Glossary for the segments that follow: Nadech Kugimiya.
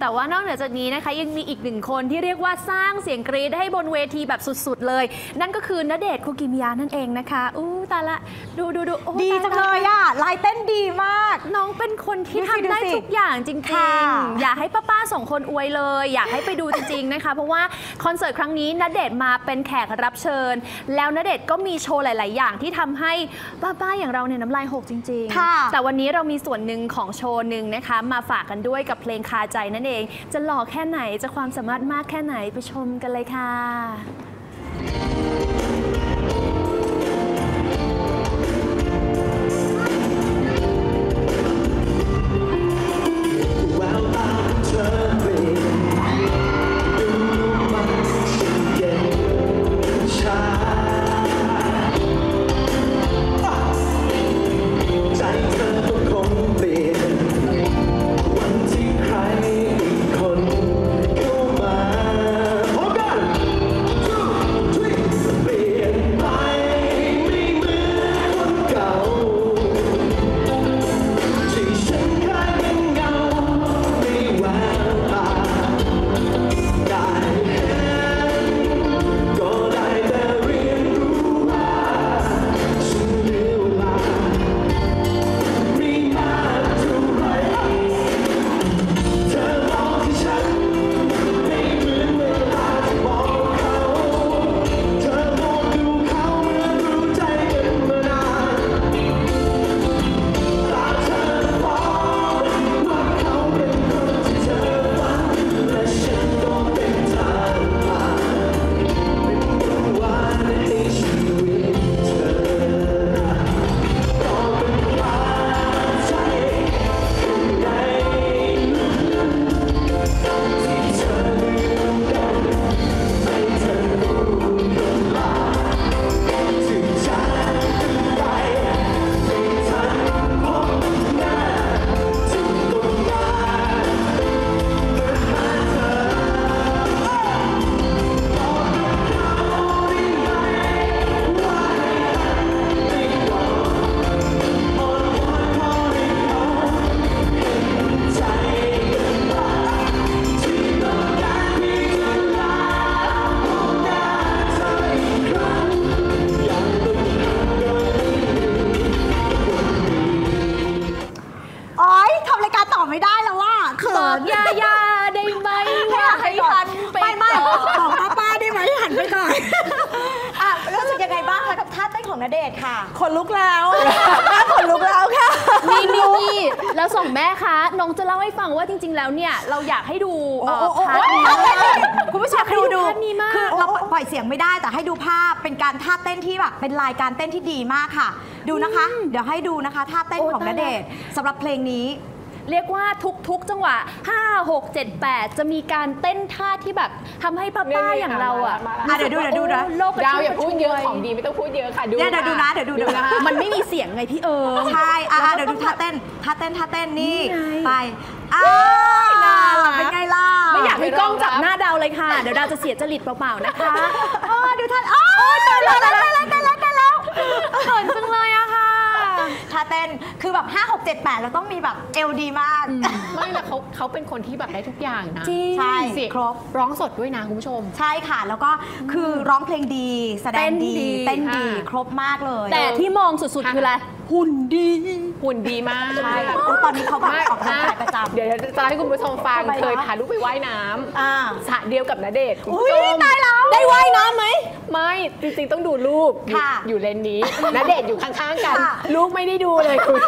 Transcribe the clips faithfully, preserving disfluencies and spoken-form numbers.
แต่ว่านอกเหนือจากนี้นะคะยังมีอีกหนึ่งคนที่เรียกว่าสร้างเสียงกรี๊ดให้บนเวทีแบบสุดๆเลยนั่นก็คือณเดชน์คุกิมิยะนั่นเองนะคะอู้ตาละดูดูดูดีจังเลยอ่ะลายเต้นดีมากน้องเป็นคนที่ทำได้ทุกอย่างจริงๆอยากให้ป้าๆสองคนอวยเลยอยากให้ไปดูจริงๆนะคะเพราะว่าคอนเสิร์ตครั้งนี้ณเดชน์มาเป็นแขกรับเชิญแล้วณเดชน์ก็มีโชว์หลายๆอย่างที่ทำให้ป้าๆอย่างเราเนี่ยน้ำลายหกจริงๆแต่วันนี้เรามีส่วนหนึ่งของโชว์หนึ่งนะคะมาฝากกันด้วยกับเพลงคาใจนั่นเองจะหล่อแค่ไหนจะความสามารถมากแค่ไหนไปชมกันเลยค่ะณเดชน์ค่ะขนลุกแล้วขนลุกแล้วค่ะมีนี่แล้วส่งแม่คะน้องจะเล่าให้ฟังว่าจริงๆแล้วเนี่ยเราอยากให้ดูพาร์ทนี้คุณผู้ชมดูดูคือเราปล่อยเสียงไม่ได้แต่ให้ดูภาพเป็นการท่าเต้นที่แบบเป็นลายการเต้นที่ดีมากค่ะดูนะคะเดี๋ยวให้ดูนะคะท่าเต้นของณเดชน์สำหรับเพลงนี้เรียกว่าทุกๆจังหวะห้า หก เจ็ด แปดจะมีการเต้นท่าที่แบบทำให้ป้าๆอย่างเราอ่ะเดี๋ยวดูเดี๋ยวดูนะดาวอย่าพูดเยอะของดีไม่ต้องพูดเยอะค่ะดูนะเดี๋ยวดูนะเดี๋ยวดูนะมันไม่มีเสียงไงพี่เอิร์ธใช่อ่ะเดี๋ยวดูท่าเต้นท่าเต้นท่าเต้นนี่ไปอ้าวเป็นไงล่ะไม่อยากให้กล้องจับหน้าดาวเลยค่ะเดี๋ยวดาวจะเสียจริตเปล่าๆนะคะอ๋อดูท่าอ๋อเต้นแล้วเต้นแล้วเต้นแล้วเต้นแล้วเขินจังเลยอะค่ะท่าเต้นคือแบบห้า หก เจ็ด แปดเราต้องมีแบบเอวดีมากไม่ละเขาเขาเป็นคนที่แบบได้ทุกอย่างนะใช่เสียงครบร้องสดด้วยนะคุณผู้ชมใช่ค่ะแล้วก็คือร้องเพลงดีแสดงดีเต้นดีครบมากเลยแต่ที่มองสุดๆคืออะไรหุ่นดีหุ่นดีมากใช่ตอนนี้เขาแบบออกกำลังกายประจำเดี๋ยวจะให้คุณผู้ชมฟังเคยพาลูกไปว่ายน้ำสระเดียวกับณเดชน์อุ้ยตายแล้วได้ว่ายน้ำไหมไม่จริงๆต้องดูลูกอยู่เลนนี้ณเดชน์อยู่ข้างๆกันลูกไม่ได้ดูเลยคุณ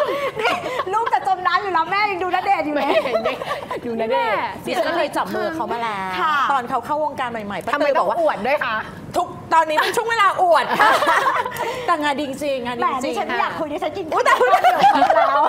ลูกจะจมน้ำอยู่แล้วแม่ยังดูณเดชน์อยู่เลยดูณเดชน์เสียก็เลยจับมือเขามาแล้วตอนเขาเข้าวงการใหม่ๆทำไมบอกว่าอวดด้วยคะทุกตอนนี้เป็นช่วงเวลาอวดแต่งานจริงๆงานจริงๆแต่ดิฉันอยากคุยดิฉันกินแต่คุณเดือดแล้ว